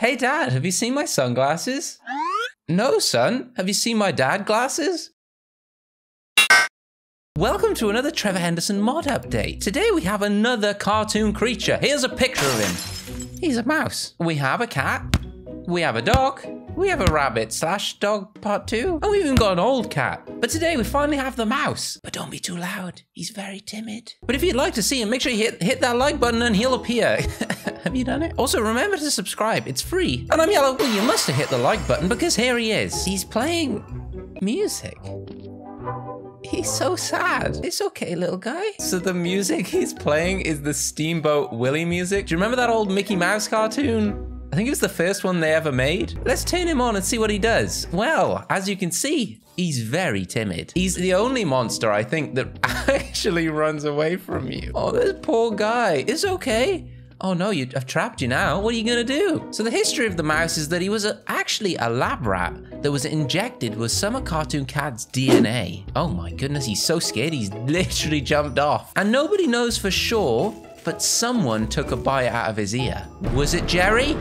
Hey Dad, have you seen my sunglasses? No, son, have you seen my dad glasses? Welcome to another Trevor Henderson mod update. Today we have another cartoon creature. Here's a picture of him. He's a mouse. We have a cat. We have a dog. We have a rabbit slash dog part 2. And we've even got an old cat. But today we finally have the mouse. But don't be too loud. He's very timid. But if you'd like to see him, make sure you hit that like button and he'll appear. Have you done it? Also, remember to subscribe. It's free. And I'm yellow. Well, you must have hit the like button because here he is. He's playing music. He's so sad. It's okay, little guy. So the music he's playing is the Steamboat Willie music. Do you remember that old Mickey Mouse cartoon? I think it was the first one they ever made. Let's turn him on and see what he does. Well, as you can see, he's very timid. He's the only monster, I think, that actually runs away from you. Oh, this poor guy. It's okay. Oh no, I've trapped you now. What are you gonna do? So the history of the mouse is that he was actually a lab rat that was injected with some of Cartoon Cat's DNA. Oh my goodness, he's so scared. He's literally jumped off. And nobody knows for sure, but someone took a bite out of his ear. Was it Jerry?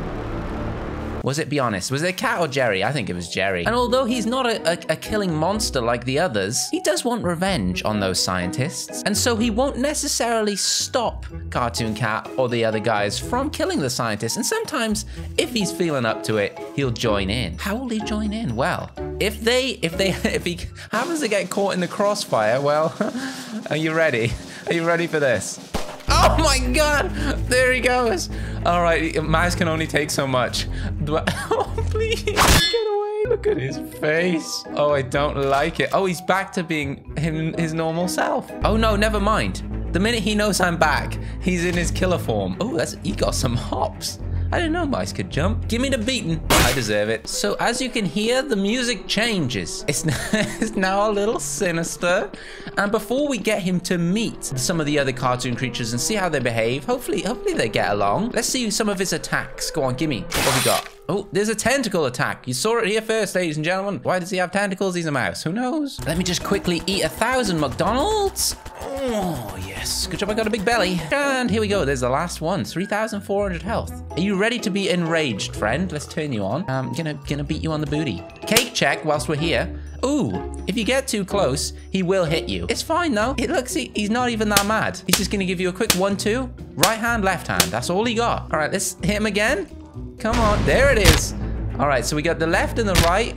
Was it, be honest, was it a cat or Jerry? I think it was Jerry. And although he's not a killing monster like the others, he does want revenge on those scientists. And so he won't necessarily stop Cartoon Cat or the other guys from killing the scientists. And sometimes, if he's feeling up to it, he'll join in. How will he join in? Well, if he happens to get caught in the crossfire, well, are you ready? Are you ready for this? Oh my God, there he goes. All right, mouse can only take so much. Oh, please, get away. Look at his face. Oh, I don't like it. Oh, he's back to being his normal self. Oh no, never mind. The minute he knows I'm back, he's in his killer form. Oh, he got some hops. I didn't know mice could jump. Give me the beating. I deserve it. So as you can hear, the music changes. It's now a little sinister. And before we get him to meet some of the other cartoon creatures and see how they behave, hopefully they get along. Let's see some of his attacks. Go on, give me. What we got? Oh, there's a tentacle attack. You saw it here first, ladies and gentlemen. Why does he have tentacles? He's a mouse. Who knows? Let me just quickly eat 1,000 McDonald's. Oh, yes. Good job, I got a big belly. And here we go. There's the last one. 3,400 health. Are you ready to be enraged, friend? Let's turn you on. I'm gonna beat you on the booty. Cake check whilst we're here. Ooh, if you get too close, he will hit you. It's fine though. It looks, he's not even that mad. He's just gonna give you a quick 1-2. Right hand, left hand. That's all he got. All right, let's hit him again. Come on, there it is. All right, so we got the left and the right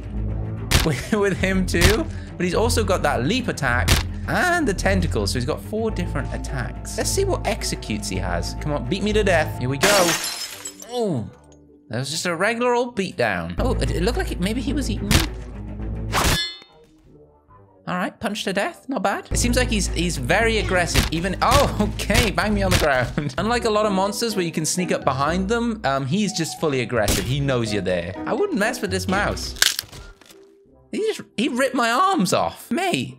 with him too. But he's also got that leap attack and the tentacles. So he's got 4 different attacks. Let's see what executes he has. Come on, beat me to death. Here we go. Ooh, that was just a regular old beatdown. Oh, it looked like maybe he was eating me. All right, punch to death, not bad. It seems like he's very aggressive, even, oh, okay, bang me on the ground. Unlike a lot of monsters where you can sneak up behind them, he's just fully aggressive, he knows you're there. I wouldn't mess with this mouse. He ripped my arms off. Mate,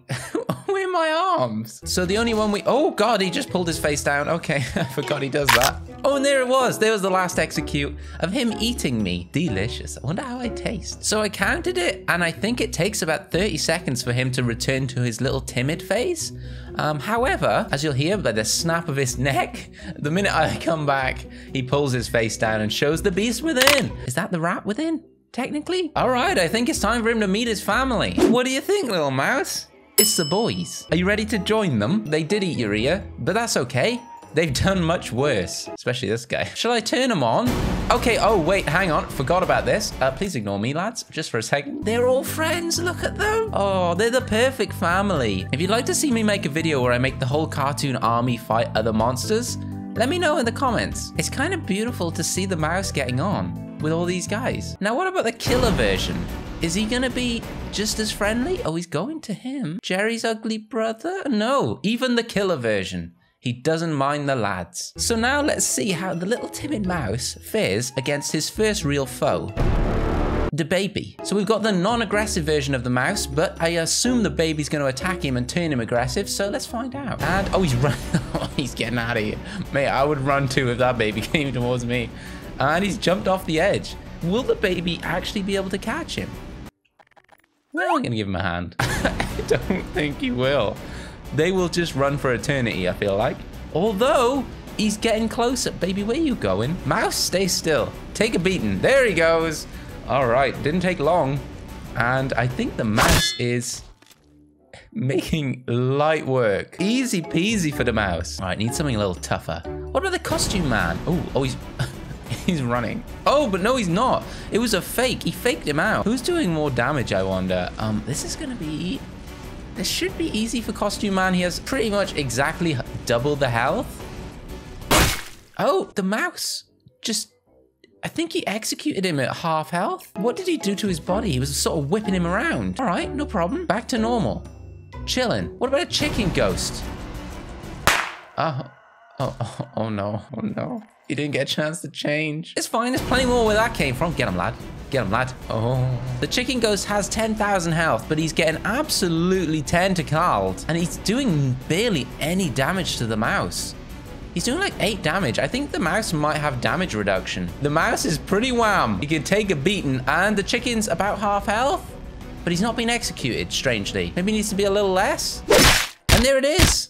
where are my arms? So the only one oh God, he just pulled his face down. Okay, I forgot he does that. Oh, and there it was. There was the last execute of him eating me. Delicious. I wonder how I taste. So I counted it, and I think it takes about 30 seconds for him to return to his little timid phase. However, as you'll hear by the snap of his neck, the minute I come back, he pulls his face down and shows the beast within. Is that the rat within, technically? All right, I think it's time for him to meet his family. What do you think, little mouse? It's the boys. Are you ready to join them? They did eat your ear, but that's okay. They've done much worse, especially this guy. Shall I turn him on? Okay, oh wait, hang on, forgot about this. Please ignore me, lads, just for a second. They're all friends, look at them. Oh, they're the perfect family. If you'd like to see me make a video where I make the whole cartoon army fight other monsters, let me know in the comments. It's kind of beautiful to see the mouse getting on with all these guys. Now, what about the killer version? Is he gonna be just as friendly? Oh, he's going to him. Jerry's ugly brother? No, even the killer version. He doesn't mind the lads. So now let's see how the little timid mouse fares against his first real foe, the baby. So we've got the non-aggressive version of the mouse, but I assume the baby's gonna attack him and turn him aggressive, so let's find out. And, oh, he's running, he's getting out of here. Mate, I would run too if that baby came towards me. And he's jumped off the edge. Will the baby actually be able to catch him? Well, I'm gonna give him a hand. I don't think he will. They will just run for eternity, I feel like. Although, He's getting closer. Baby, where are you going? Mouse, stay still. Take a beating. There he goes. All right, didn't take long. And I think the mouse is making light work. Easy peasy for the mouse. All right, need something a little tougher. What about the costume man? Oh, he's running. Oh, but no, he's not. It was a fake. He faked him out. Who's doing more damage, I wonder? This is gonna be... This should be easy for costume man. He has pretty much exactly double the health. Oh, the mouse just, I think he executed him at half health. What did he do to his body? He was sort of whipping him around. All right, no problem. Back to normal. Chilling. What about a chicken ghost? Oh no. Oh no. He didn't get a chance to change. It's fine. There's plenty more where that came from. Get him, lad. Get him, lad. Oh. The chicken ghost has 10,000 health, but he's getting absolutely tentacled. And he's doing barely any damage to the mouse. He's doing like 8 damage. I think the mouse might have damage reduction. The mouse is pretty wham. He can take a beating, and the chicken's about half health, but he's not been executed, strangely. Maybe he needs to be a little less. And there it is.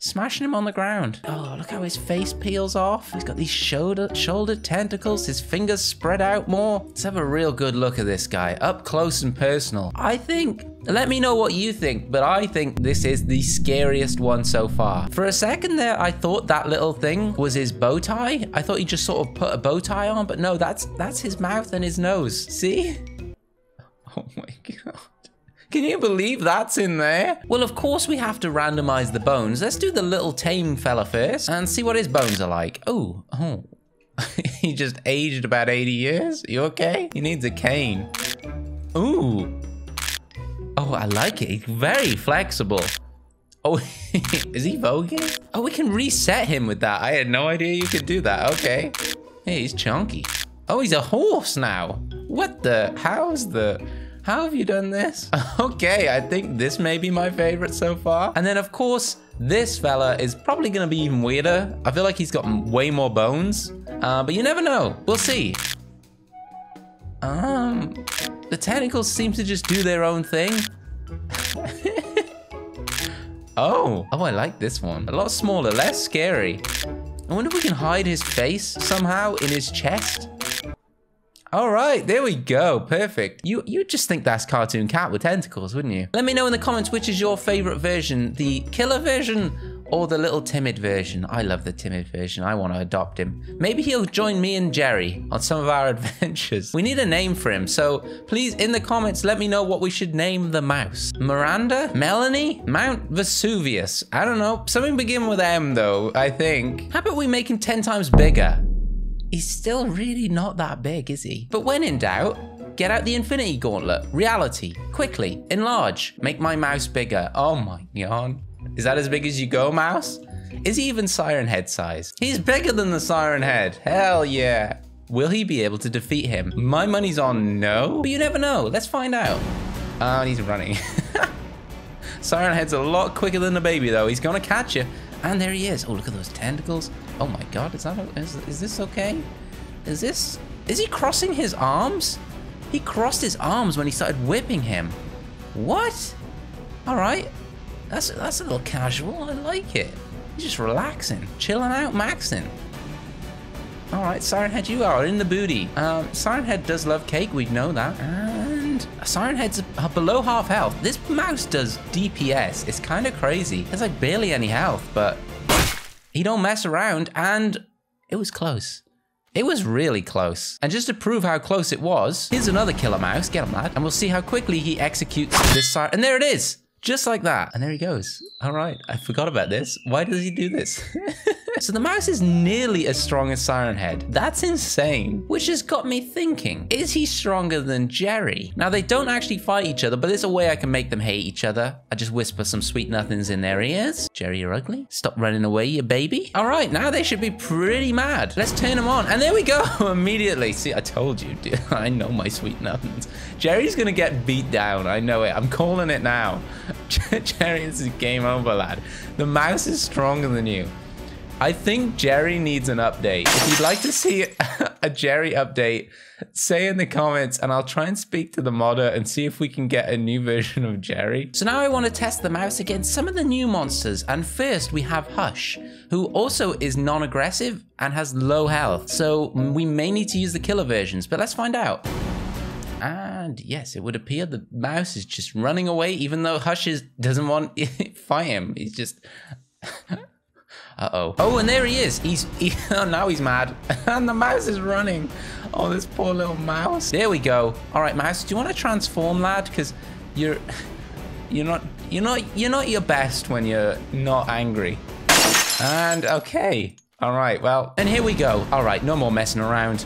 Smashing him on the ground. Oh, look how his face peels off. He's got these shoulder tentacles, his fingers spread out more. Let's have a real good look at this guy, up close and personal. I think, let me know what you think, but I think this is the scariest one so far. For a second there, I thought that little thing was his bow tie. I thought he just sort of put a bow tie on, but no, that's his mouth and his nose. See? Oh my God. Can you believe that's in there? Well, of course we have to randomize the bones. Let's do the little tame fella first and see what his bones are like. Oh, he just aged about 80 years. You okay? He needs a cane. Ooh. Oh, I like it. He's very flexible. Oh, is he voguing? Oh, we can reset him with that. I had no idea you could do that. Okay. Hey, he's chunky. Oh, he's a horse now. What the? How have you done this? Okay, I think this may be my favorite so far. And then of course, this fella is probably gonna be even weirder. I feel like he's got way more bones, but you never know, we'll see. The tentacles seem to just do their own thing. Oh, I like this one. A lot smaller, less scary. I wonder if we can hide his face somehow in his chest. All right, there we go, perfect. You just think that's Cartoon Cat with tentacles, wouldn't you? Let me know in the comments which is your favorite version, the killer version or the little timid version. I love the timid version, I want to adopt him. Maybe he'll join me and Jerry on some of our adventures. We need a name for him, so please in the comments let me know what we should name the mouse. Miranda? Melanie? Mount Vesuvius? I don't know, something begin with M though, I think. How about we make him 10 times bigger? He's still really not that big, is he? But when in doubt, get out the infinity gauntlet. Reality, quickly, enlarge, make my mouse bigger. Oh my God. Is that as big as you go, mouse? Is he even Siren Head size? He's bigger than the Siren Head. Hell yeah. Will he be able to defeat him? My money's on no, but you never know. Let's find out. Oh, he's running. Siren Head's a lot quicker than the baby though. He's gonna catch you. And there he is. Oh, look at those tentacles. Oh my God, is this okay? Is he crossing his arms? He crossed his arms when he started whipping him. What? All right, that's a little casual, I like it. He's just relaxing, chilling out, maxing. All right, Siren Head, you are in the booty. Siren Head does love cake, we know that. Siren Head's below half health. This mouse does DPS. It's kind of crazy. There's like barely any health, but he don't mess around, and it was close. It was really close. And just to prove how close it was, here's another killer mouse. Get him, lad. And we'll see how quickly he executes this siren. And there it is. Just like that. And there he goes. All right. I forgot about this. Why does he do this? So the mouse is nearly as strong as Siren Head. That's insane. Which has got me thinking, is he stronger than Jerry? Now they don't actually fight each other, but there's a way I can make them hate each other. I just whisper some sweet nothings in their ears. Jerry, you're ugly. Stop running away, you baby. All right, now they should be pretty mad. Let's turn them on. And there we go, immediately. See, I told you, dude. I know my sweet nothings. Jerry's gonna get beat down. I know it, I'm calling it now. Jerry, this is game over, lad. The mouse is stronger than you. I think Jerry needs an update. If you'd like to see a Jerry update, say in the comments, and I'll try and speak to the modder and see if we can get a new version of Jerry. So now I want to test the mouse against some of the new monsters, and first we have Hush, who also is non-aggressive and has low health, so we may need to use the killer versions, but let's find out. And yes, it would appear the mouse is just running away, even though Hush doesn't want to fight him. He's just... uh-oh. Oh, and there he is. Oh, now he's mad. And the mouse is running. Oh, this poor little mouse. There we go. All right, mouse, do you want to transform, lad? Because you're not your best when you're not angry. And okay. All right, well, and here we go. All right, no more messing around.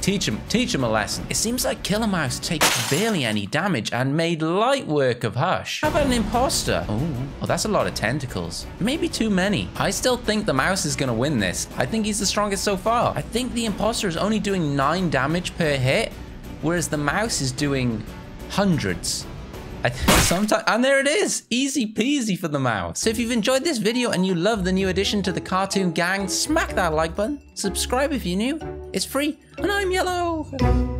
Teach him a lesson. It seems like Killer Mouse takes barely any damage and made light work of Hush. How about an imposter? Oh, that's a lot of tentacles. Maybe too many. I still think the mouse is gonna win this. I think he's the strongest so far. I think the imposter is only doing 9 damage per hit, whereas the mouse is doing hundreds. And there it is, easy peasy for the mouse. So if you've enjoyed this video and you love the new addition to the Cartoon Gang, smack that like button, subscribe if you're new, it's free, and I'm Yellow.